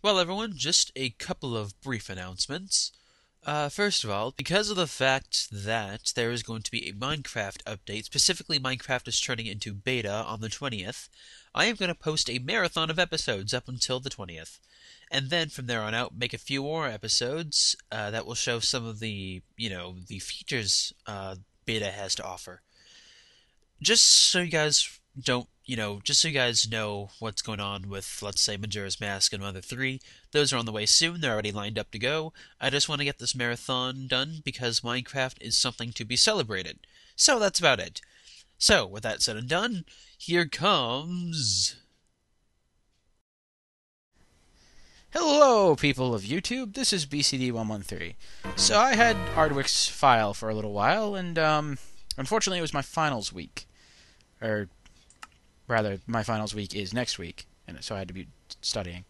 Well, everyone, just a couple of brief announcements. First of all, because of the fact that there is going to be a Minecraft update, specifically Minecraft is turning into beta on the 20th, I am going to post a marathon of episodes up until the 20th. And then from there on out, make a few more episodes that will show some of the, the features beta has to offer. Just so you guys don't, just so you guys know what's going on with, let's say, Majora's Mask and Mother 3, those are on the way soon, they're already lined up to go. I just want to get this marathon done because Minecraft is something to be celebrated. So that's about it. So, with that said and done, here comes... Hello, people of YouTube, this is BCD113. So I had Ardwick's file for a little while, and unfortunately it was my finals week. Or, rather, my finals week is next week, and so I had to be studying.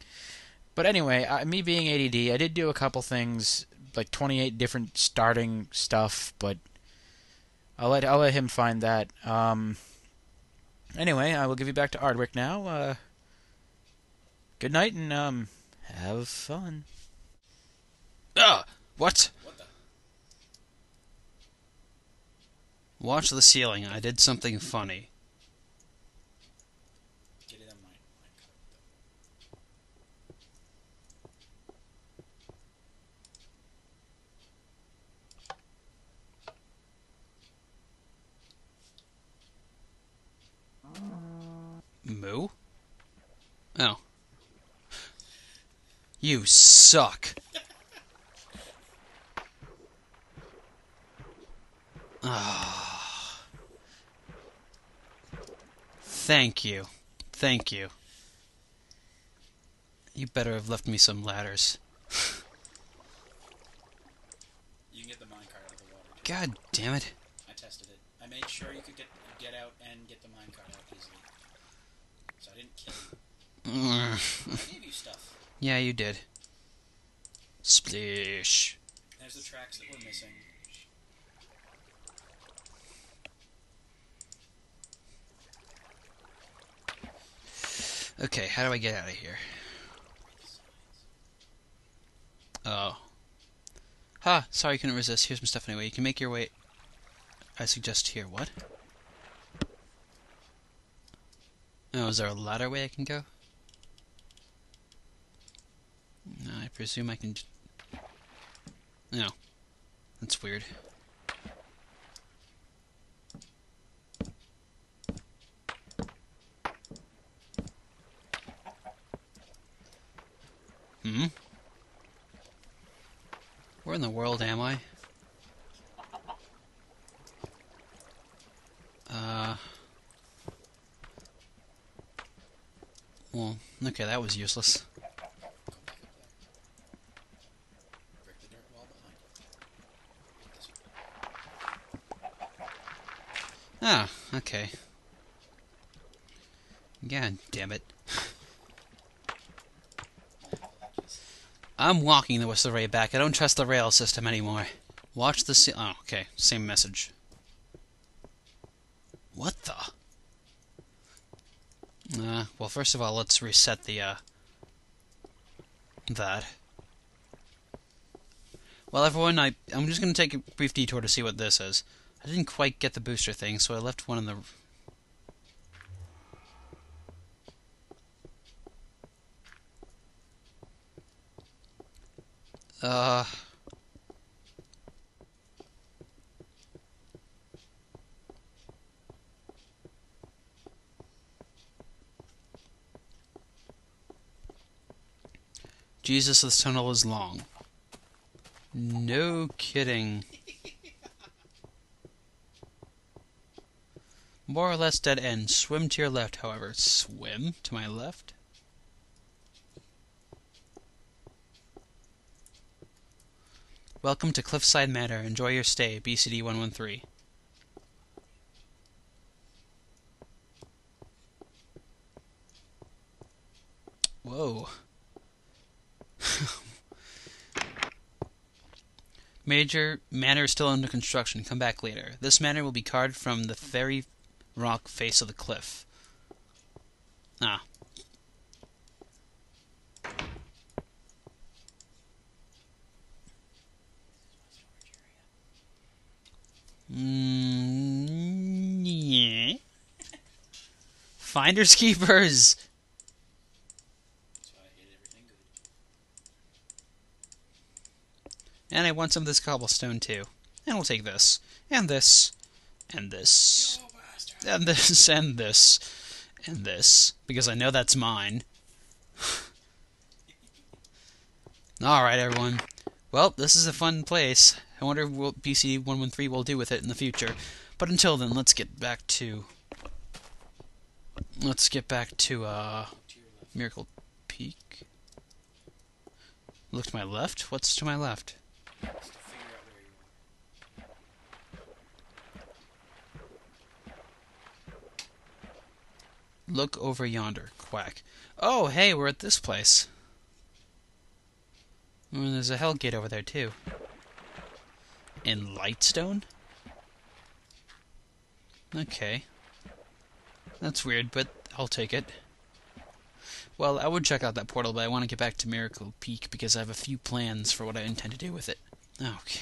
But anyway, me being ADD, I did do a couple things, like 28 different starting stuff, but I'll let him find that. Anyway, I will give you back to Ardwick now. Good night, and have fun. Ah! What? What the? Watch the ceiling. I did something funny. Get it on my Moo? Oh. You suck. Ah. Thank you. Thank you. You better have left me some ladders. You can get the minecart out of the water, too. God damn it. I tested it. I made sure you could get out and get the minecart out easily. So I didn't kill you. I gave you stuff. Yeah, you did. Splish. There's the tracks that we're missing. Okay, how do I get out of here? Oh. Ha! Sorry you couldn't resist. Here's some stuff anyway. You can make your way... I suggest here. What? Oh, is there a ladder way I can go? I presume I can... No. That's weird. Hmm? Where in the world am I? Well, okay, that was useless. Ah, okay. God damn it. I'm walking the way back. I don't trust the rail system anymore. Watch the sea. Oh, okay. Same message. What the? Well, first of all, let's reset the, that. Well, everyone, I'm just gonna take a brief detour to see what this is. I didn't quite get the booster thing, so I left one in the... Jesus, this tunnel is long. No kidding. More or less dead end. Swim to your left, however. Swim to my left? Welcome to Cliffside Manor. Enjoy your stay, BCD113. Whoa. Major manor is still under construction. Come back later. This manor will be carved from the very rock face of the cliff. Ah. Finders keepers! And I want some of this cobblestone, too. And we'll take this. And this. And this. And this. And this. And this. Because I know that's mine. Alright, everyone. Well, this is a fun place. I wonder what PC113 will do with it in the future. But until then, let's get back to... Miracle Peak. Look to my left. What's to my left? Look over yonder, quack. Oh, hey, we're at this place. And there's a hell gate over there, too. In Lightstone? Okay. That's weird, but I'll take it. Well, I would check out that portal, but I want to get back to Miracle Peak because I have a few plans for what I intend to do with it. Okay.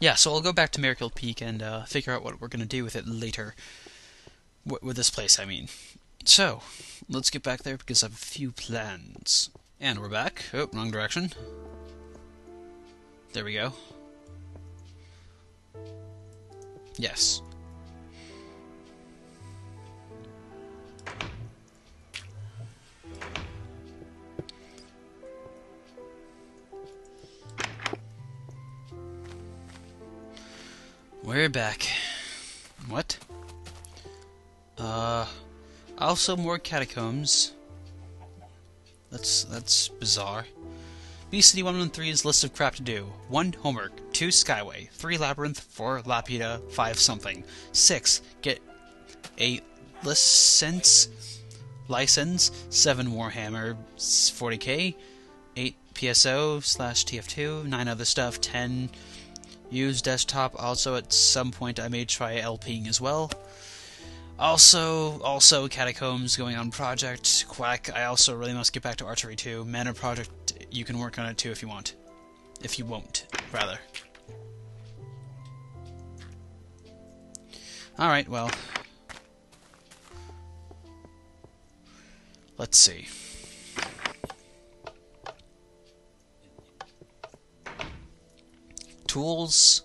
Yeah, so I'll go back to Miracle Peak and figure out what we're going to do with it later. With this place, I mean. So, let's get back there because I have a few plans. And we're back. Oh, wrong direction. There we go. Yes. We're back. What? Also more catacombs. That's bizarre. BCD113's list of crap to do. 1, homework. 2, Skyway. 3, Labyrinth. 4, Laputa. 5, something. 6, get a license. 7, Warhammer 40K. 8, PSO/TF2. 9, other stuff. 10, use desktop. Also, at some point, I may try LPing as well. Also, catacombs going on project. Quack, I also really must get back to archery too. Manor project, you can work on it too if you want. If you won't, rather. Alright, well. Let's see. Tools.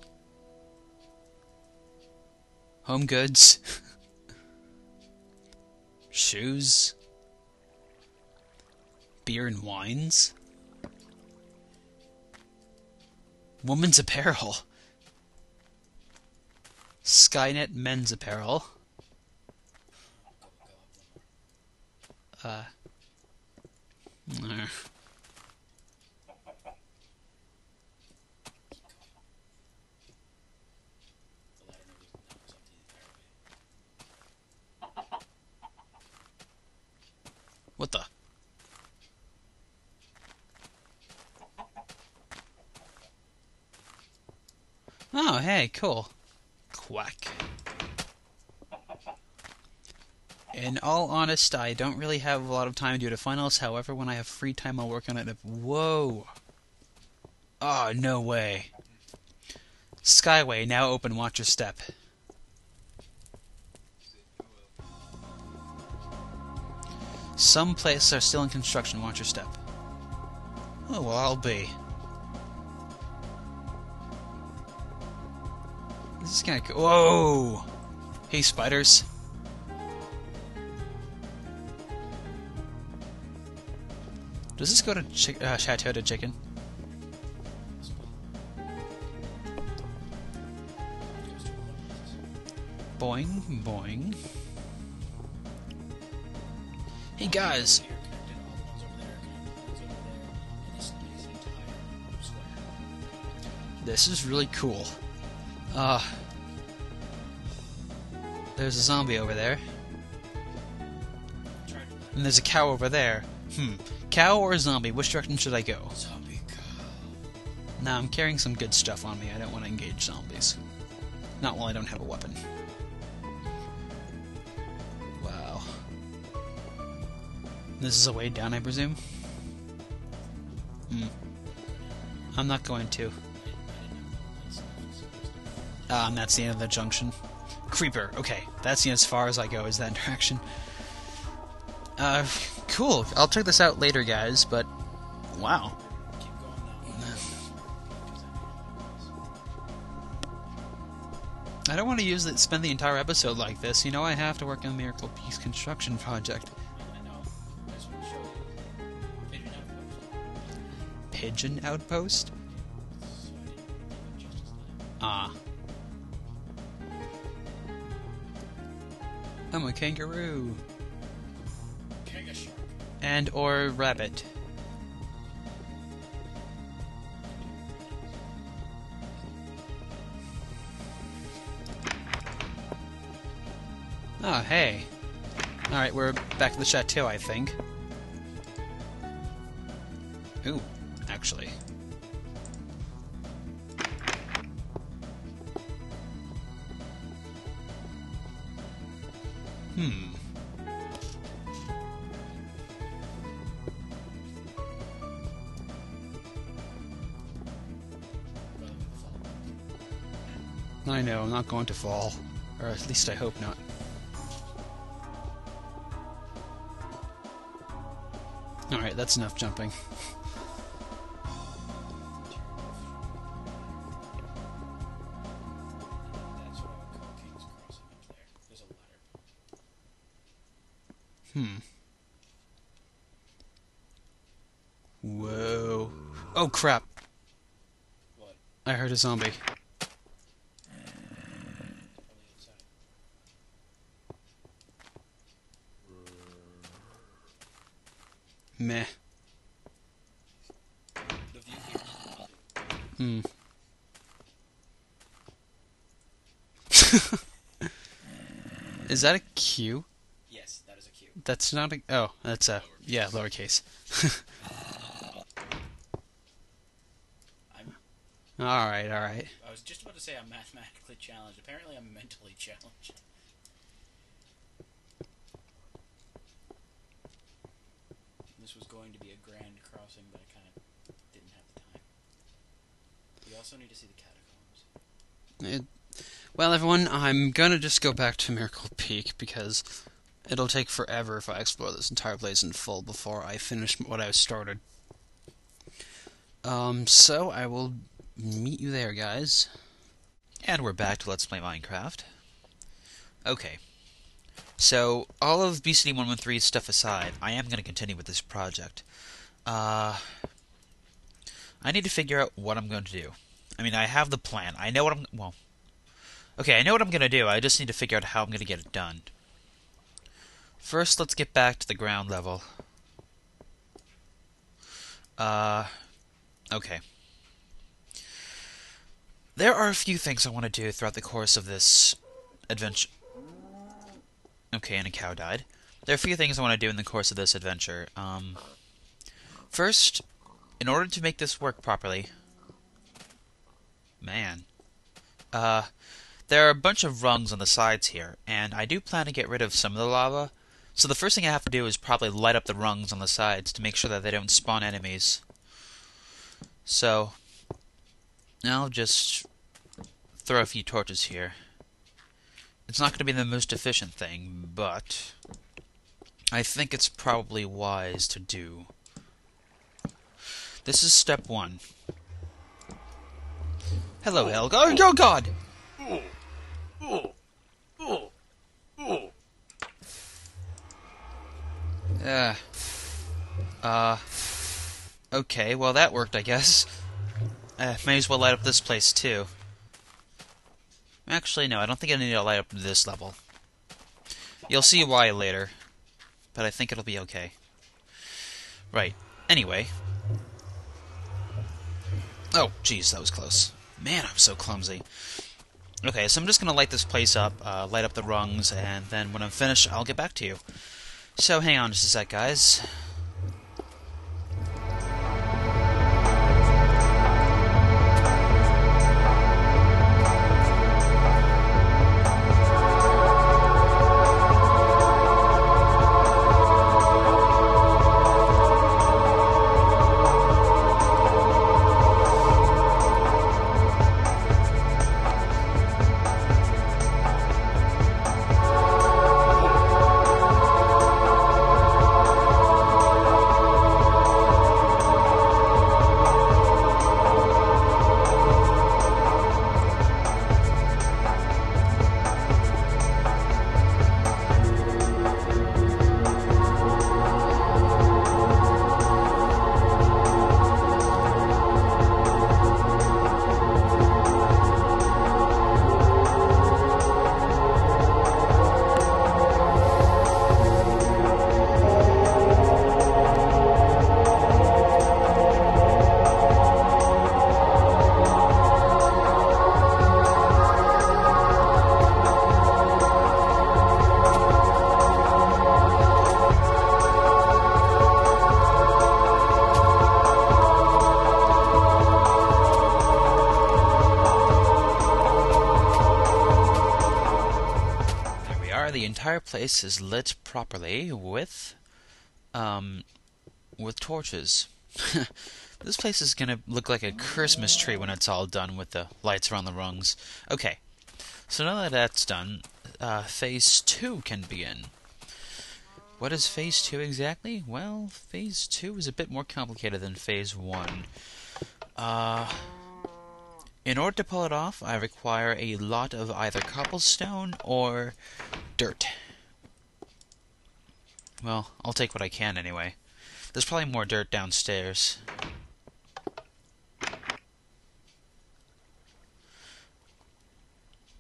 Home goods. Shoes, beer and wines, woman's apparel, Skynet men's apparel, What the? Oh, hey, cool. Quack. In all honest, I don't really have a lot of time due to finals. However, when I have free time, I'll work on it. Whoa! Oh, no way. Skyway, now open. Watch your step. Some places are still in construction. Watch your step. Oh, well, I'll be. This is kind of cool. Whoa! Hey, spiders. Does this go to Chateau de Chicken? Boing, boing. Hey guys! This is really cool. There's a zombie over there. And there's a cow over there. Cow or zombie? Which direction should I go? Zombie cow. Now I'm carrying some good stuff on me. I don't want to engage zombies. Not while I don't have a weapon. This is a way down, I presume? I'm not going to. And that's the end of the junction. Creeper. Okay, that's the, as far as I go is that direction. Cool. I'll check this out later, guys, but... wow. I don't want to use it, spend the entire episode like this. You know, I have to work on the Miracle Peak construction project. Pigeon Outpost? Ah. I'm a kangaroo. And or rabbit. Oh, hey. Alright, we're back at the chateau, I think. Ooh, actually. Hmm. I know, I'm not going to fall. Or at least I hope not. Alright, that's enough jumping. Whoa. Oh, crap. What? I heard a zombie. Meh. Hmm. Is that a Q? Yes, that is a Q. That's not a... oh, that's a... yeah, lowercase. Alright, alright. I was just about to say I'm mathematically challenged. Apparently I'm mentally challenged. This was going to be a grand crossing, but I kind of didn't have the time. We also need to see the catacombs. Well, everyone, I'm going to just go back to Miracle Peak, because it'll take forever if I explore this entire place in full before I finish what I started. So I will meet you there, guys. And we're back to Let's Play Minecraft. Okay. So, all of BCD113's stuff aside, I am going to continue with this project. I need to figure out what I'm going to do. I mean, I have the plan. I know what I'm... well... okay, I know what I'm going to do. I just need to figure out how I'm going to get it done. First, let's get back to the ground level. Okay. There are a few things I want to do throughout the course of this adventure... okay, and a cow died. There are a few things I want to do in the course of this adventure. First, in order to make this work properly... man. There are a bunch of rungs on the sides here, and I do plan to get rid of some of the lava. So the first thing I have to do is probably light up the rungs on the sides to make sure that they don't spawn enemies. So, I'll just throw a few torches here. It's not going to be the most efficient thing, but I think it's probably wise to do. This is step one. Hello, Helga. Oh, oh God! Okay, well that worked, I guess. May as well light up this place, too. Actually, no, I don't think I need to light up this level. You'll see why later, but I think it'll be okay. Right, anyway. Oh, jeez, that was close. Man, I'm so clumsy. Okay, so I'm just going to light this place up, light up the rungs, and then when I'm finished, I'll get back to you. So hang on just a sec, guys. fire, the entire place is lit properly with torches. This place is gonna look like a Christmas tree when it's all done with the lights around the rungs. Okay, so now that that's done, phase 2 can begin. What is phase 2 exactly? Well, phase 2 is a bit more complicated than phase 1. In order to pull it off, I require a lot of either cobblestone or dirt. Well, I'll take what I can anyway. There's probably more dirt downstairs.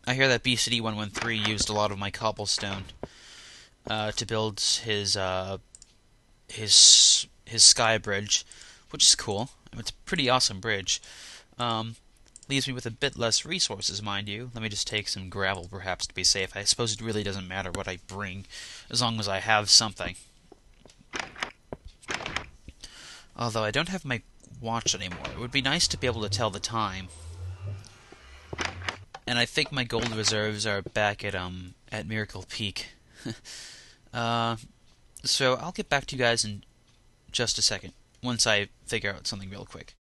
I hear that BCD113 used a lot of my cobblestone to build his sky bridge, which is cool. It's a pretty awesome bridge. Leaves me with a bit less resources, mind you. Let me just take some gravel, perhaps, to be safe. I suppose it really doesn't matter what I bring, as long as I have something. Although I don't have my watch anymore. It would be nice to be able to tell the time. And I think my gold reserves are back at Miracle Peak. So I'll get back to you guys in just a second, once I figure out something real quick.